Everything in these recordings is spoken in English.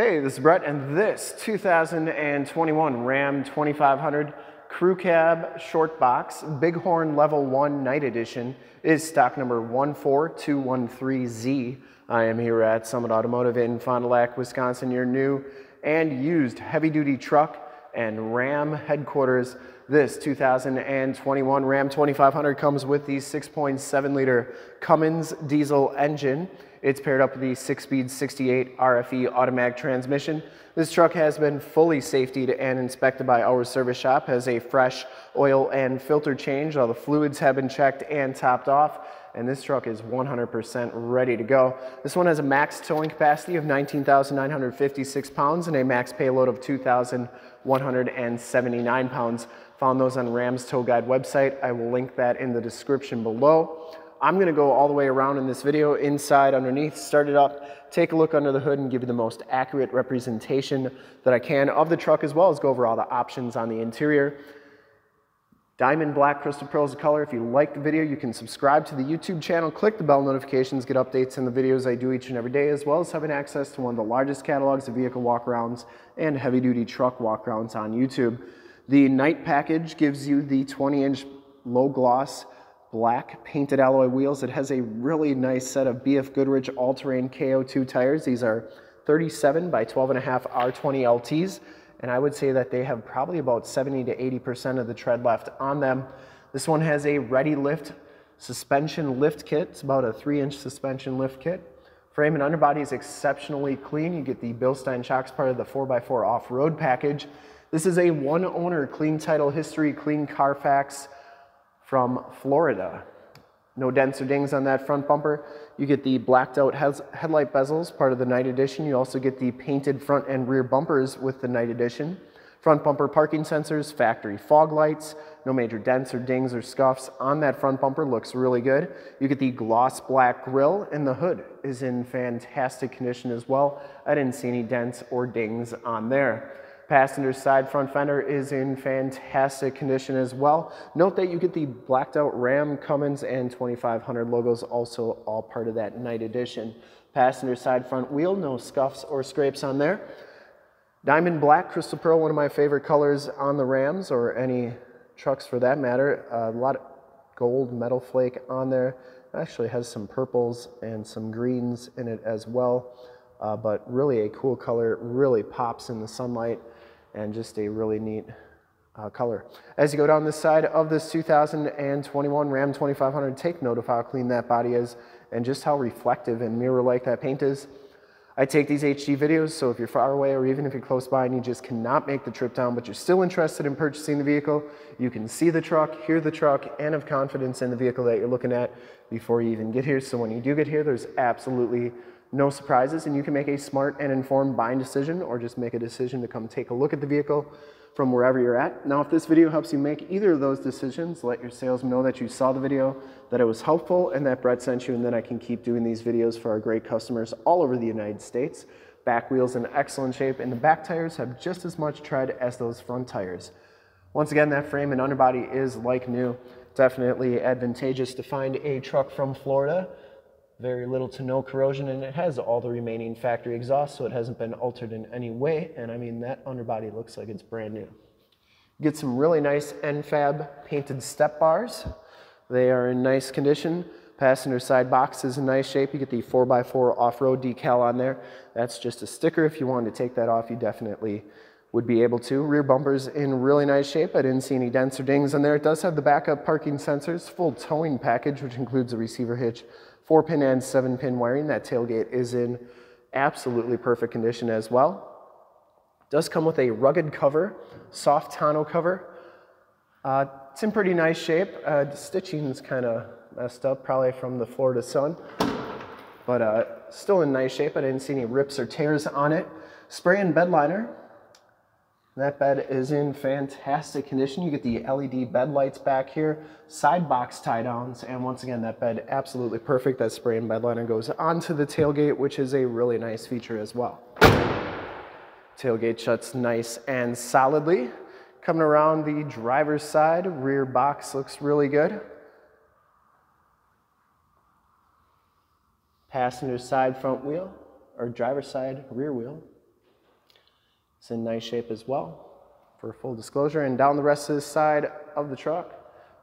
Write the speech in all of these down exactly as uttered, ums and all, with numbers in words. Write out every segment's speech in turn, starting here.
Hey, this is Brett, and this two thousand twenty-one Ram twenty-five hundred Crew Cab Short Box Big Horn Level one Night Edition is stock number one four two one three Z. I am here at Summit Automotive in Fond du Lac, Wisconsin, your new and used heavy-duty truck and Ram headquarters. This two thousand twenty-one Ram twenty-five hundred comes with the six point seven liter Cummins diesel engine. It's paired up with the six-speed sixty-eight R F E automatic transmission. This truck has been fully safetied and inspected by our service shop, has a fresh oil and filter change. All the fluids have been checked and topped off, and this truck is one hundred percent ready to go. This one has a max towing capacity of nineteen thousand nine hundred fifty-six pounds and a max payload of two thousand one hundred seventy-nine pounds. Found those on Ram's Tow Guide website. I will link that in the description below. I'm going to go all the way around in this video, inside, underneath, start it up, take a look under the hood, and give you the most accurate representation that I can of the truck, as well as go over all the options on the interior. Diamond Black Crystal Pearls of color. If you like the video, you can subscribe to the YouTube channel, click the bell notifications, get updates on the videos I do each and every day, as well as having access to one of the largest catalogs of vehicle walkarounds and heavy-duty truck walkarounds on YouTube. The Night package gives you the twenty inch low-gloss black painted alloy wheels. It has a really nice set of B F Goodrich all-terrain K O two tires. These are thirty-seven by twelve and a half R twenty L Ts, and I would say that they have probably about seventy to eighty percent of the tread left on them. This one has a Ready Lift suspension lift kit. It's about a three inch suspension lift kit. Frame and underbody is exceptionally clean. You get the Bilstein shocks, part of the four by four off-road package. This is a one-owner, clean title history, clean Carfax from Florida. No dents or dings on that front bumper. You get the blacked out headlight bezels, part of the Night Edition. You also get the painted front and rear bumpers with the Night Edition. Front bumper parking sensors, factory fog lights, no major dents or dings or scuffs on that front bumper. Looks really good. You get the gloss black grille, and the hood is in fantastic condition as well. I didn't see any dents or dings on there. Passenger side front fender is in fantastic condition as well. Note that you get the blacked out Ram, Cummins, and twenty-five hundred logos, also all part of that Night Edition. Passenger side front wheel, no scuffs or scrapes on there. Diamond Black Crystal Pearl, one of my favorite colors on the Rams, or any trucks for that matter. A lot of gold metal flake on there. It actually has some purples and some greens in it as well. Uh, but really a cool color, really pops in the sunlight, and just a really neat uh, color. As you go down this side of this two thousand twenty-one Ram twenty-five hundred, take note of how clean that body is and just how reflective and mirror-like that paint is. I take these H D videos, so if you're far away or even if you're close by and you just cannot make the trip down, but you're still interested in purchasing the vehicle, you can see the truck, hear the truck, and have confidence in the vehicle that you're looking at before you even get here. So when you do get here, there's absolutely no surprises, and you can make a smart and informed buying decision, or just make a decision to come take a look at the vehicle from wherever you're at. Now, if this video helps you make either of those decisions, let your salesman know that you saw the video, that it was helpful, and that Brett sent you, and then I can keep doing these videos for our great customers all over the United States. Back wheel's in excellent shape, and the back tires have just as much tread as those front tires. Once again, that frame and underbody is like new. Definitely advantageous to find a truck from Florida. Very little to no corrosion, and it has all the remaining factory exhaust, so it hasn't been altered in any way. And I mean, that underbody looks like it's brand new. Get some really nice N F A B painted step bars. They are in nice condition. Passenger side box is in nice shape. You get the four by four off-road decal on there. That's just a sticker. If you wanted to take that off, you definitely would be able to. Rear bumper's in really nice shape. I didn't see any dents or dings on there. It does have the backup parking sensors, full towing package, which includes a receiver hitch, four pin and seven pin wiring. That tailgate is in absolutely perfect condition as well. Does come with a rugged cover, soft tonneau cover. Uh, it's in pretty nice shape. Uh, the stitching's kind of messed up, probably from the Florida sun, but uh, still in nice shape. I didn't see any rips or tears on it. Spray and bed liner. That bed is in fantastic condition. You get the L E D bed lights back here, side box tie downs, and once again, that bed absolutely perfect. That spray and bed liner goes onto the tailgate, which is a really nice feature as well. Tailgate shuts nice and solidly. Coming around the driver's side, rear box looks really good. Passenger side front wheel, or driver's side rear wheel, It's in nice shape as well, for full disclosure. And down the rest of the side of the truck,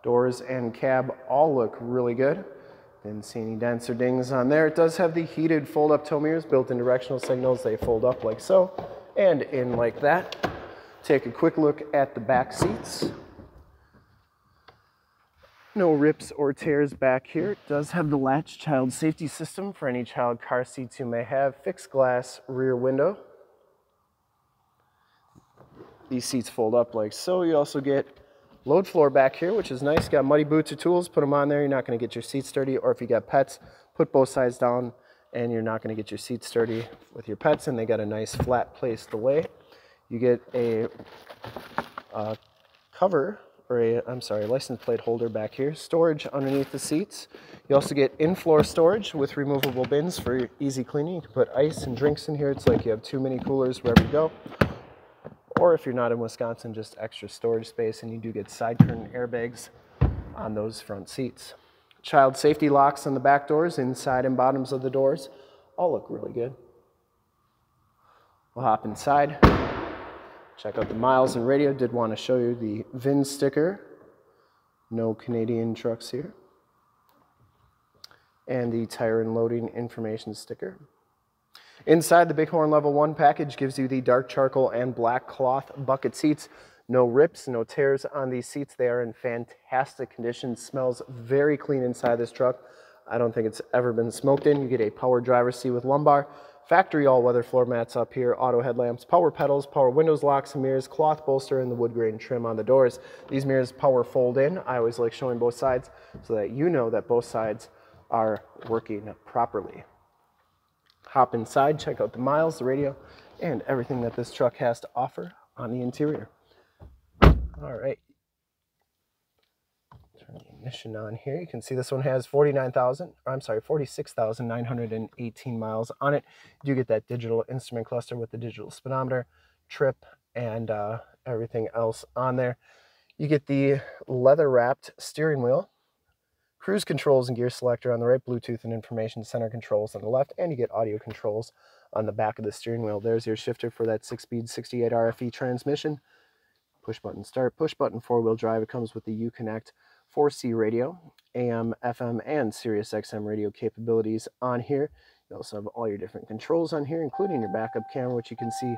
doors and cab all look really good. Didn't see any dents or dings on there. It does have the heated fold-up tow mirrors, built-in directional signals. They fold up like so and in like that. Take a quick look at the back seats. No rips or tears back here. It does have the latch child safety system for any child car seats you may have. Fixed glass rear window. These seats fold up like so. You also get load floor back here, which is nice. Got muddy boots or tools, put them on there. You're not gonna get your seats dirty. Or if you got pets, put both sides down and you're not gonna get your seats dirty with your pets. And they got a nice flat place to lay. You get a uh, cover, or a, I'm sorry, license plate holder back here, storage underneath the seats. You also get in-floor storage with removable bins for easy cleaning. You can put ice and drinks in here. It's like you have two mini coolers wherever you go. Or if you're not in Wisconsin, just extra storage space, and you do get side curtain airbags on those front seats. Child safety locks on the back doors, inside and bottoms of the doors, all look really good. We'll hop inside. Check out the miles and radio. Did want to show you the V I N sticker. No Canadian trucks here. And the tire and loading information sticker. Inside, the Big Horn Level one package gives you the dark charcoal and black cloth bucket seats. No rips, no tears on these seats. They are in fantastic condition. Smells very clean inside this truck. I don't think it's ever been smoked in. You get a power driver's seat with lumbar. Factory all-weather floor mats up here, auto headlamps, power pedals, power windows, locks and mirrors, cloth bolster, and the wood grain trim on the doors. These mirrors power fold in. I always like showing both sides so that you know that both sides are working properly. Hop inside, check out the miles, the radio, and everything that this truck has to offer on the interior. All right. Turn the ignition on here. You can see this one has forty-nine thousand, I'm sorry, forty-six thousand nine hundred eighteen miles on it. You do get that digital instrument cluster with the digital speedometer, trip, and uh, everything else on there. You get the leather-wrapped steering wheel, cruise controls and gear selector on the right, Bluetooth and information center controls on the left, and you get audio controls on the back of the steering wheel. There's your shifter for that six-speed sixty-eight R F E transmission. Push button start, push button four-wheel drive. It comes with the Uconnect four C radio, A M, F M, and Sirius X M radio capabilities on here. You also have all your different controls on here, including your backup camera, which you can see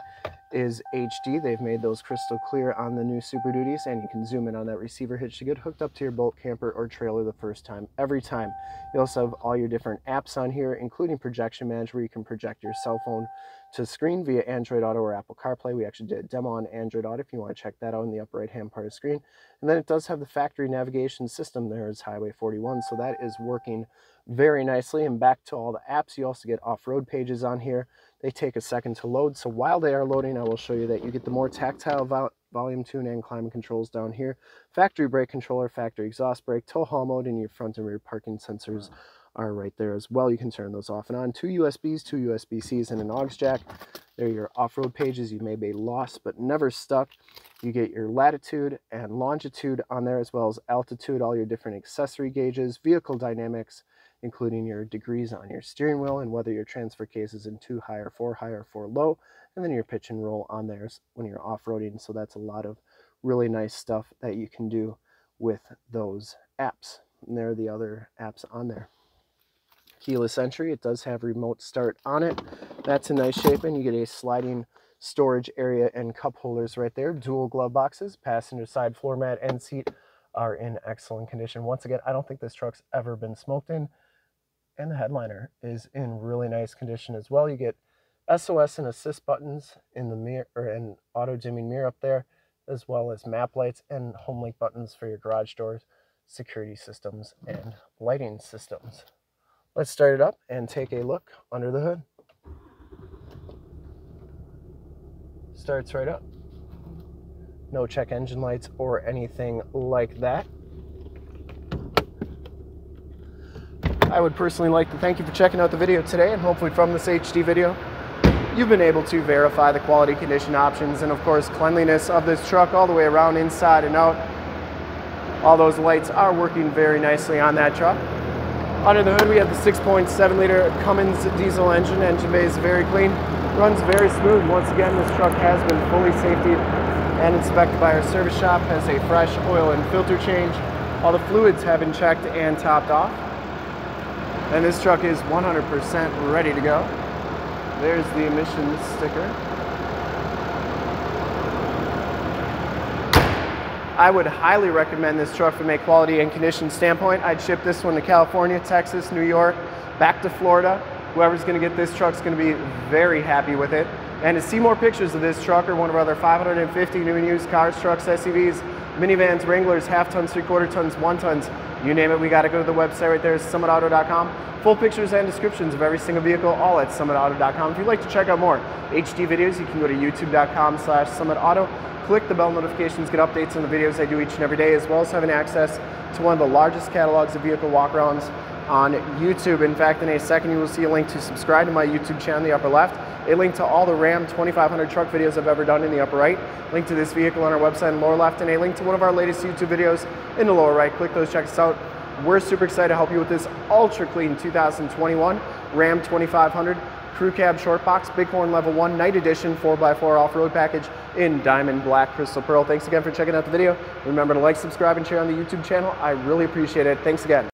is H D. They've made those crystal clear on the new Super Duties, and you can zoom in on that receiver hitch to get hooked up to your boat, camper, or trailer the first time, every time. You also have all your different apps on here, including Projection Manager, where you can project your cell phone to screen via Android Auto or Apple CarPlay. We actually did a demo on Android Auto if you want to check that out in the upper right hand part of the screen. And then it does have the factory navigation system. There is Highway forty-one, so that is working very nicely. And back to all the apps, you also get off-road pages on here. They take a second to load, so while they are loading, I will show you that you get the more tactile vo volume tune and climate controls down here, factory brake controller, factory exhaust brake, tow haul mode, and your front and rear parking sensors are right there as well. You can turn those off and on. Two U S Bs, two U S B Cs, and an aux jack. They're your off-road pages. You may be lost but never stuck. You get your latitude and longitude on there, as well as altitude, all your different accessory gauges, vehicle dynamics, including your degrees on your steering wheel and whether your transfer case is in two high or four high or four low, and then your pitch and roll on there when you're off-roading. So that's a lot of really nice stuff that you can do with those apps. And there are the other apps on there. Keyless entry, it does have remote start on it. That's in nice shape, and you get a sliding storage area and cup holders right there. Dual glove boxes, passenger side floor mat and seat are in excellent condition. Once again, I don't think this truck's ever been smoked in, and the headliner is in really nice condition as well. You get S O S and assist buttons in the mirror, or an auto dimming mirror up there, as well as map lights and home link buttons for your garage doors, security systems, and lighting systems. Let's start it up and take a look under the hood. Starts right up. No check engine lights or anything like that. I would personally like to thank you for checking out the video today, and hopefully from this H D video, you've been able to verify the quality, condition, options, and of course cleanliness of this truck all the way around, inside and out. All those lights are working very nicely on that truck. Under the hood, we have the six point seven liter Cummins diesel engine. Engine bay is very clean. runs very smooth. Once again, this truck has been fully safetied and inspected by our service shop, has a fresh oil and filter change. All the fluids have been checked and topped off. And this truck is one hundred percent ready to go. There's the emissions sticker. I would highly recommend this truck from a quality and condition standpoint. I'd ship this one to California, Texas, New York, back to Florida. Whoever's gonna get this truck's gonna be very happy with it. And to see more pictures of this truck or one of our other five hundred fifty new and used cars, trucks, S U Vs, minivans, Wranglers, half tons, three quarter tons, one tons, you name it, we gotta go to the website right there, summit auto dot com. Full pictures and descriptions of every single vehicle, all at summit auto dot com. If you'd like to check out more H D videos, you can go to youtube dot com slash summit auto. Click the bell notifications, get updates on the videos I do each and every day, as well as having access to one of the largest catalogs of vehicle walkarounds on YouTube. In fact, in a second, you will see a link to subscribe to my YouTube channel in the upper left, a link to all the Ram twenty-five hundred truck videos I've ever done in the upper right, link to this vehicle on our website in the lower left, and a link to one of our latest YouTube videos in the lower right. Click those, check us out. We're super excited to help you with this ultra clean two thousand twenty-one Ram twenty-five hundred. Crew Cab Short Box, Big Horn Level one Night Edition four by four Off-Road Package in Diamond Black Crystal Pearl. Thanks again for checking out the video. Remember to like, subscribe, and share on the YouTube channel. I really appreciate it. Thanks again.